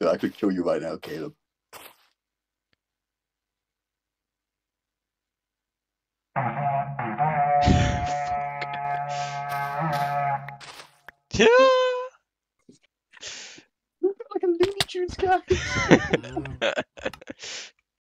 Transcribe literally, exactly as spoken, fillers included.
Dude, I could kill you right now, Caleb. Yeah. Look like a Looney Tunes guy.